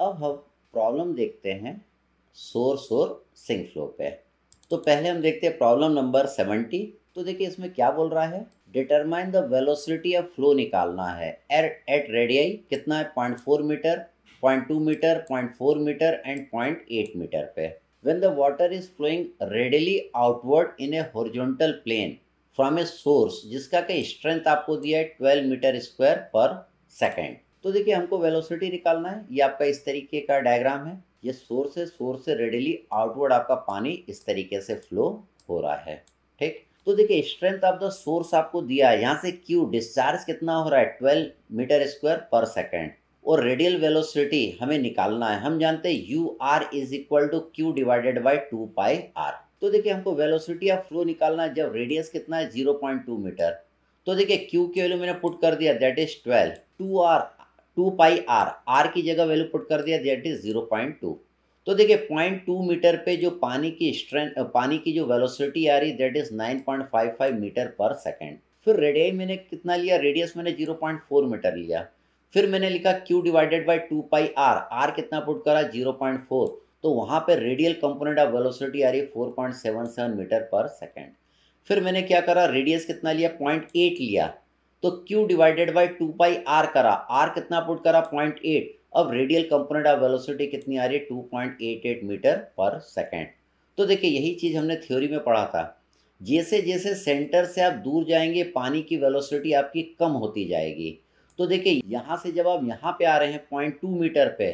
अब हम प्रॉब्लम देखते हैं सोर्स और सिंक फ्लो पे। तो पहले हम देखते हैं प्रॉब्लम नंबर 70। तो देखिए इसमें क्या बोल रहा है, determine the velocity of flow निकालना है एट रेडियाई। कितना है, 0.4 metre, 0.2 metre, 0.4 metre and 0.8 metre पे। When the water is flowing readily outward in a horizontal plane from a source जिसका के स्ट्रेंथ आपको दिया है 12 मीटर स्क्वायर पर सेकेंड। तो देखिए हमको वेलोसिटी निकालना है। ये आपका इस तरीके का डायग्राम है, ये सोर्स है, सोर्स से रेडिली आउटवर्ड आपका पानी इस तरीके से फ्लो हो रहा है, ठीक। तो देखिए स्ट्रेंथ ऑफ द सोर्स आपको दिया है, यहाँ से Q डिस्चार्ज कितना हो रहा है 12 मीटर स्क्वायर पर सेकेंड, और रेडियल वेलोसिटी हमें निकालना है। हम जानते हैं U R is equal to Q divided by 2 pi R. तो देखिए हमको वेलोसिटी ऑफ फ्लो निकालना है जब रेडियस कितना है 0.2 मीटर। तो देखिए क्यू की वैल्यू मैंने पुट कर दिया, that is 12, 2 pi R, R की जगह वैल्यू पुट कर दिया, दैट इज 0.2। तो देखिए 0.2 मीटर पे जो पानी की स्ट्रेंथ, पानी की जो वेलोसिटी आ रही है that is 9.55 metre per second. फिर रेडियाई मैंने कितना लिया, रेडियस मैंने 0.4 मीटर लिया, फिर मैंने लिखा Q divided by 2 pi R, R कितना पुट करा 0.4, तो वहाँ पे रेडियल कंपोनेंट ऑफ वेलोसिटी आ रही है 4.77 मीटर पर सेकेंड। फिर मैंने क्या करा, रेडियस कितना लिया 0.8 लिया, तो Q divided by 2 pi R करा, आर कितना पुट करा 0.8। अब रेडियल कंपोनेंट ऑफ वेलोसिटी कितनी आ रही है 2.88 मीटर पर सेकेंड। तो देखिए यही चीज़ हमने थ्योरी में पढ़ा था, जैसे जैसे सेंटर से आप दूर जाएंगे पानी की वेलोसिटी आपकी कम होती जाएगी। तो देखिए यहाँ से जब आप यहाँ पे आ रहे हैं 0.2 मीटर पे,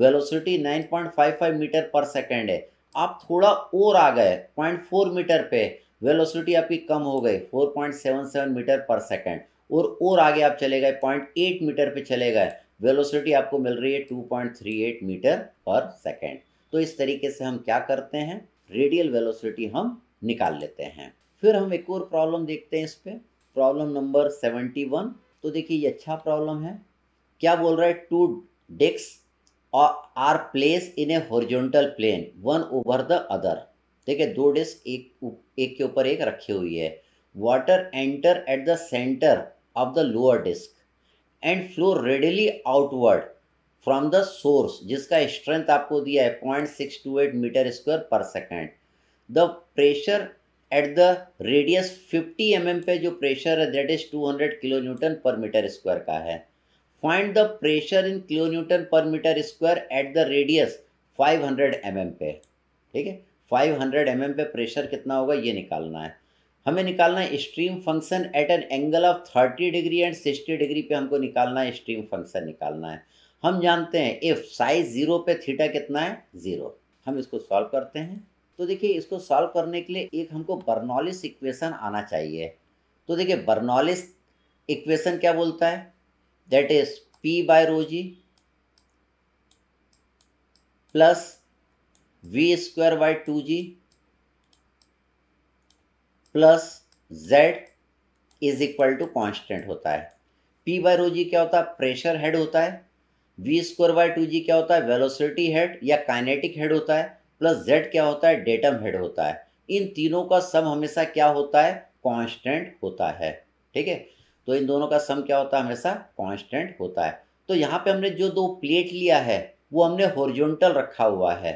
वेलोसिटी 9.55 मीटर पर सेकेंड है, आप थोड़ा और आ गए 0.4 मीटर पे, वेलोसिटी आपकी कम हो गई 4.77 मीटर पर सेकेंड, और आगे आप चले गए 0.8 मीटर पे चले गए, वेलोसिटी आपको मिल रही है 2.38 मीटर पर सेकेंड। तो इस तरीके से हम क्या करते हैं, रेडियल वेलोसिटी हम निकाल लेते हैं। फिर हम एक और प्रॉब्लम देखते हैं इस पर, प्रॉब्लम नंबर 71। तो देखिए ये अच्छा प्रॉब्लम है, क्या बोल रहा है, 2 disc are place in a horizontal plane 1 over the other. देखिए 2 डिस्क एक के ऊपर एक रखी हुई है। Water enter at the centre of the lower disc and flow radially outward from the source जिसका स्ट्रेंथ आपको दिया है 0.628 metre square per second. The pressure at the radius 50 mm पे जो प्रेशर है that is 200 kilo Newton per metre square का है। Find the pressure in kilo Newton per metre square at the radius 500 mm पे, ठीक है 500 mm पे pressure कितना होगा ये निकालना है। हमें निकालना है stream function at an angle of 30 degree and 60 degree पे हमको निकालना है, स्ट्रीम फंक्शन निकालना है। हम जानते हैं इफ साइज 0 पे थीटा कितना है 0। हम इसको सॉल्व करते हैं। तो देखिए इसको सॉल्व करने के लिए एक हमको बर्नौलीस इक्वेशन आना चाहिए। तो देखिए बर्नौलीस इक्वेशन क्या बोलता है, that is P/ρg plus V²/2g plus Z is equal to constant होता है। P/ρg क्या होता है, प्रेशर हेड होता है, V²/2g क्या होता है, वेलोसिटी हेड या काइनेटिक हेड होता है, प्लस Z क्या होता है, डेटम हेड होता है। इन तीनों का सम हमेशा क्या होता है, कांस्टेंट होता है, ठीक है। तो इन दोनों का सम क्या होता है, हमेशा कांस्टेंट होता है। तो यहाँ पे हमने जो 2 प्लेट लिया है वो हमने हॉरिजॉन्टल रखा हुआ है,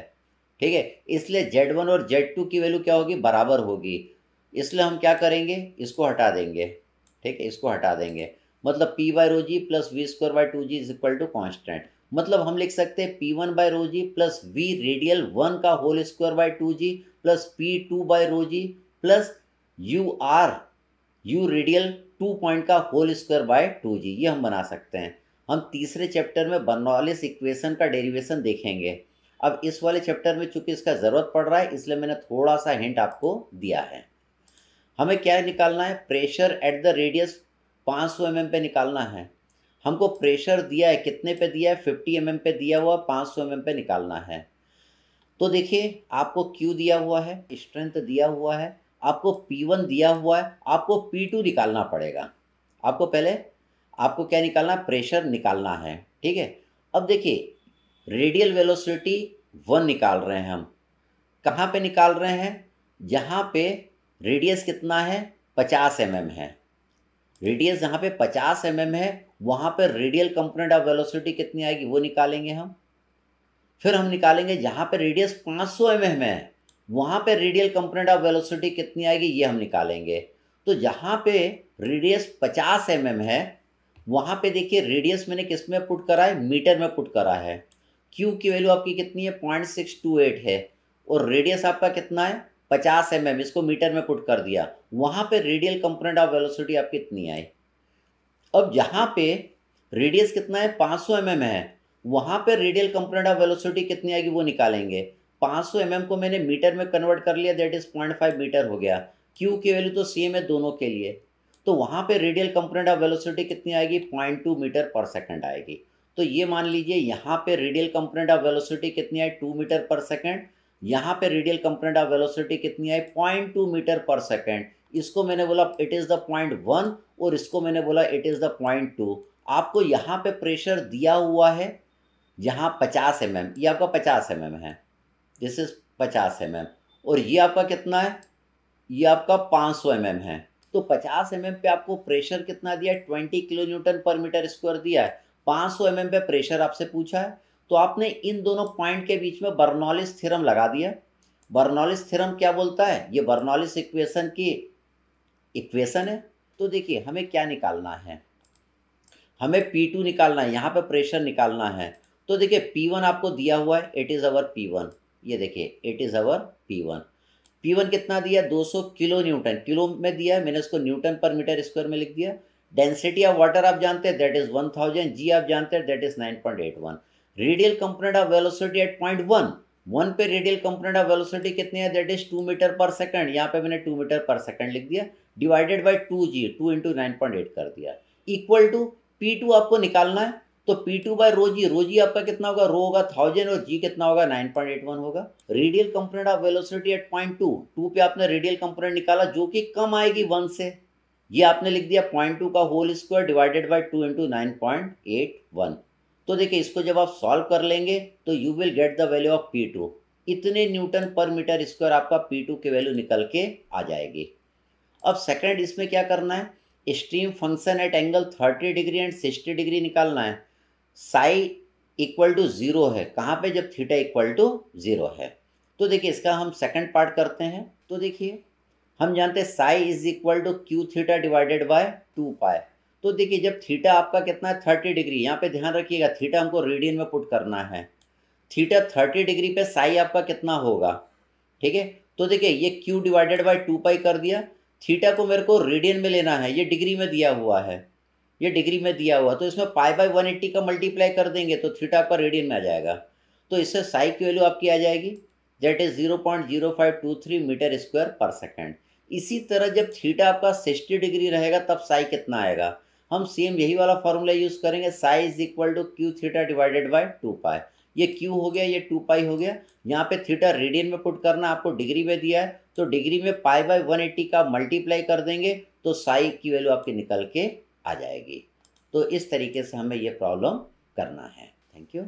ठीक है, इसलिए Z1 और Z2 की वैल्यू क्या होगी, बराबर होगी। इसलिए हम क्या करेंगे, इसको हटा देंगे, ठीक है, इसको हटा देंगे। मतलब P/ρg plus V²/2g is equal to constant. मतलब हम लिख सकते हैं P1/ρg प्लस V रेडियल 1 का whole square by 2g plus P2/ρg plus U radial 2 point का होल स्क्वायर बाय 2g। ये हम बना सकते हैं। हम तीसरे चैप्टर में बर्नौलीस इक्वेशन का डेरिवेशन देखेंगे। अब इस वाले चैप्टर में चूंकि इसका ज़रूरत पड़ रहा है इसलिए मैंने थोड़ा सा हिंट आपको दिया है। हमें क्या निकालना है, pressure at the radius 500 mm पे निकालना है। हमको प्रेशर दिया है, कितने पे दिया है, 50 mm पे दिया हुआ, 500 mm पे निकालना है। तो देखिए आपको Q दिया हुआ है, स्ट्रेंथ दिया हुआ है, आपको P1 दिया हुआ है, आपको P2 निकालना पड़ेगा। आपको पहले क्या निकालना, प्रेशर निकालना है, ठीक है। अब देखिए रेडियल वेलोसिटी 1 निकाल रहे हैं हम, कहाँ पे निकाल रहे हैं, जहाँ पे रेडियस कितना है 50 mm है। रेडियस जहाँ पे 50 mm है वहाँ पे रेडियल कंपोनेंट ऑफ वेलोसिटी कितनी आएगी वो निकालेंगे हम, फिर हम निकालेंगे जहाँ पे रेडियस 500 mm है वहाँ पे रेडियल कंपोनेंट ऑफ वेलोसिटी कितनी आएगी ये हम निकालेंगे। तो जहाँ पे रेडियस 50 mm है वहाँ पे देखिए रेडियस मैंने किस में पुट करा है, मीटर में पुट करा है। क्यू की वैल्यू आपकी कितनी है 0.628 है और रेडियस आपका कितना है 50 mm, इसको मीटर में पुट कर दिया। वहाँ पे रेडियल कंपोनेंट ऑफ वेलोसिटी आपकी कितनी आई। अब जहाँ पे रेडियस कितना है 500 mm है वहाँ पे रेडियल कंपोनेंट ऑफ वेलोसिटी कितनी आएगी वो निकालेंगे। 500 mm को मैंने मीटर में कन्वर्ट कर लिया, दैट इज 0.5 मीटर हो गया। क्यू की वैल्यू तो सेम है दोनों के लिए, तो वहाँ पे रेडियल कंपोनेंट ऑफ वेलोसिटी कितनी आएगी 0.2 मीटर पर सेकंड आएगी। तो ये मान लीजिए यहाँ पे रेडियल कंपोनेंट ऑफ वेलोसिटी कितनी आई 2 मीटर पर सेकंड, यहाँ पे रेडियल कंपोनेंट ऑफ वेलोसिटी कितनी आई 0.2 मीटर पर सेकंड। इसको मैंने बोला इट इज़ द 0.1 और इसको मैंने बोला इट इज़ द 0.2। आपको यहाँ पे प्रेशर दिया हुआ है यहाँ 50 mm, ये आपका 50 mm है, दिस इज 50 mm और ये आपका कितना है, ये आपका 500 mm है। तो 50 mm पे आपको प्रेशर कितना दिया है 20 kilo Newton per metre square दिया है। 500 mm पे प्रेशर आपसे पूछा है, तो आपने इन दोनों पॉइंट के बीच में बर्नौलीज थ्योरम लगा दिया। बर्नौलीज थ्योरम क्या बोलता है, ये बर्नौलीज इक्वेशन की इक्वेशन है। तो देखिए हमें क्या निकालना है, हमें P2 निकालना है, यहाँ पे प्रेशर निकालना है। तो देखिए P1 आपको दिया हुआ है, इट इज़ अवर P1, ये देखिए it is our P1। P1 कितना दिया 200 किलो न्यूटन, किलो में दिया है, मैंने उसको न्यूटन पर मीटर स्क्वायर में लिख दिया। डेंसिटी ऑफ वाटर आप जानते हैं दैट इज़ 1000, जी आप जानते हैं that is 9.81। Radial component of velocity at 0.1 पे रेडियल कंपोनेंट ऑफ वेलोसिटी कितनी है that is 2 metre per second, यहाँ पर मैंने 2 मीटर पर सेकंड लिख दिया, डिवाइडेड बाई 2 इंटू 9.8 कर दिया, इक्वल टू P2 आपको निकालना है। तो P2 बाय रोजी, रोजी आपका कितना होगा, रो होगा 1000 और जी कितना होगा 9.81 होगा। Radial component of velocity at 0.2 पे आपने रेडियल कंपोनेंट निकाला जो कि कम आएगी 1 से, ये आपने लिख दिया 0.2 का whole square divided by 2 into 9.81। तो देखिए इसको जब आप सॉल्व कर लेंगे तो you will get the value of P2, इतने न्यूटन पर मीटर स्क्वायर आपका P2 की वैल्यू निकल के आ जाएगी। अब सेकेंड इसमें क्या करना है, stream function at angle 30 degree and 60 degree निकालना है। साई इक्वल टू 0 है कहाँ पे, जब थीटा इक्वल टू 0 है। तो देखिए इसका हम सेकंड पार्ट करते हैं। तो देखिए हम जानते हैं psi is equal to Q theta divided by 2 pi. तो देखिए जब थीटा आपका कितना है 30 डिग्री, यहाँ पे ध्यान रखिएगा थीटा हमको रेडियन में पुट करना है, थीटा 30 डिग्री पे साई आपका कितना होगा, ठीक है। तो देखिए ये Q डिवाइडेड बाई 2 पाई कर दिया, थीटा को मेरे को रेडियन में लेना है, ये डिग्री में दिया हुआ है, ये डिग्री में दिया हुआ, तो इसमें पाई बाय 180 का मल्टीप्लाई कर देंगे तो थीटा आपका रेडियन में आ जाएगा। तो इससे साई की वैल्यू आपकी आ जाएगी that is 0.0523 metre square per second. इसी तरह जब थीटा आपका 60 डिग्री रहेगा तब साई कितना आएगा, हम सेम यही वाला फॉर्मूला यूज़ करेंगे, psi is equal to Q theta divided by 2 pi. ये Q हो गया, ये 2 पाई हो गया, यहाँ पे थीटा रेडियन में पुट करना, आपको डिग्री में दिया है तो डिग्री में पाई बाय 180 का मल्टीप्लाई कर देंगे तो साई की वैल्यू आपकी निकल के आ जाएगी। तो इस तरीके से हमें ये प्रॉब्लम करना है। Thank you.